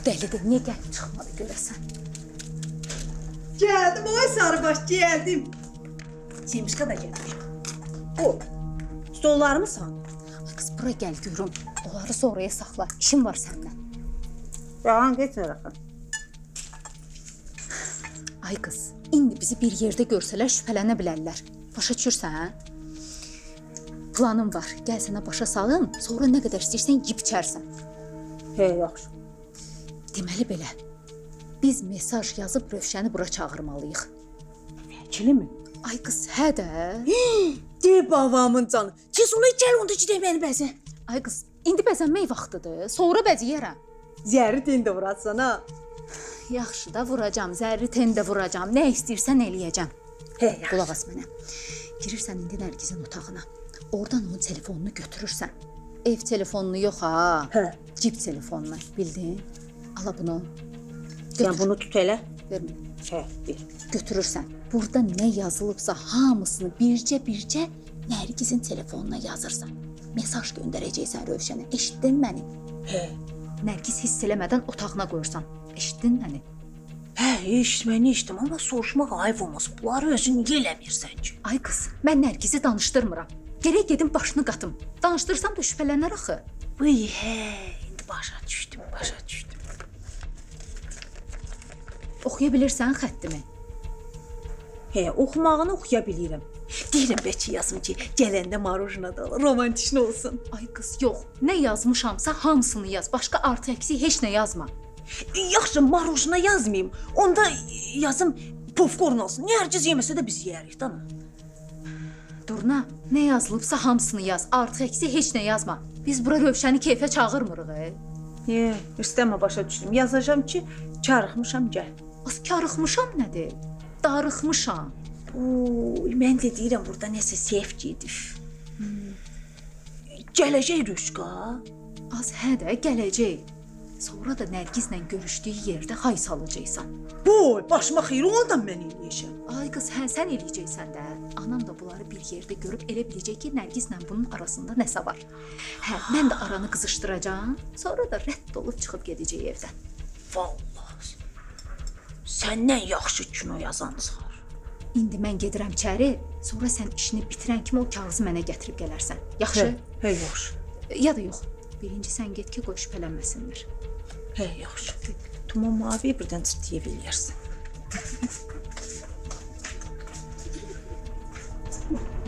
Bu deli de niye gelip çıkmadı görəsən? Geldim, oy sarıbaş, geldim. Cemişka da geldi. O, stollarımı san. Kız, buraya gel görüm. Onları sonraya saxla, işim var səndən. Rahan, geçme Rahan. Ay kız, indi bizi bir yerdə görsələr şübhələnə bilərlər. Başa düşürsən, hə? Planım var, gəl sənə başa salım, sonra nə qədər istəyirsən yiyib içərsən. Hey, yaxşı. Deməli belə, biz mesaj yazıb Rövşəni bura çağırmalıyıq. Vəkilimi? Ay qız, hə də? De babamın canı, kes ona gəl onda ki deməni bəzən. Ay qız, indi bəzənmək vaxtıdır, sonra bəziyərəm. Zərri ten də vuracsan, ha? Yaxşı da vuracam, zərri ten də vuracam, nə istəyirsən eləyəcəm. Hey, yaxşı. Qulaq as mənə. Girirsən indi Nərgizin otağına, oradan onun telefonunu götürürsən. Ev telefonunu yox, ha? Hə. Cib telefonunu, bildin? Ala bunu. Sən bunu tut elə. Vermə. Hə, ver. Götürürsən. Burada nə yazılıbsa hamısını bircə Nərgizin telefonuna yazırsan. Mesaj göndərəcəksən Rövşənə. Eşitdin məni? Hə. Nərgiz hiss eləmədən otağına qoyursan. Eşitdin məni? Hə, eşitməni eşitdim, amma soruşmaq ayıb olmasın. Bunları özün niyə eləmirsən ki? Ay qız, mən Nərgizi danışdırmıram. Gerək gedim başını qatım. Danışdırsam da şübhələnər axı. Uy, hə, indi başa düşdüm. Oxuya bilirsən xəttimi? He, oxumağını oxuya bilirəm. Deyirəm bəlkə yazım ki, gələndə marojna da alır, romantik olsun. Ay qız, yox. Nə yazmışamsa hamısını yaz. Başqa artı əksi heç nə yazma. Yaxşı, marojna yazmayayım. Onda yazım popkorn olsun. Niyə hər kəs yeməsə də biz yeyərik, dana. Durna, nə yazılıbsa hamısını yaz. Artı əksi heç nə yazma. Biz bura Rövşəni keyfə çağırmırıq. He, istəmə başa düşdüm. Yazacağam ki, karıxmışam, gəl. Az karıxmışam nədir? Darıxmışam. Oy, mən də deyirəm burada nəsə səhv gedib. Gələcək Rüşqa. Az hə də gələcək. Sonra da Nərgizlə görüşdüyü yerdə hay salacaqsan. Boy, başıma xeyri ondan mən eləyəcəm. Ay qız, hə, sən eləyəcəksən də. Anam da bunları bir yerdə görüb elə biləcək ki, Nərgizlə bunun arasında nəsə var. Hə, mən də aranı qızışdıracağam. Sonra da rədd olub çıxıb gedəcək evdən. Vallahi, səndən yaxşı kino yazan çıxar. İndi mən gedirəm içəri, sonra sən işini bitirən kimi o kağızı mənə gətirib gələrsən. Yaxşı? Hey, yaxşı. Ya da yox. Birinci sən get ki, qoy şübhələnməsindir. Hey, yaxşı. Tuman maviyə birdən çırtıya bilərsən.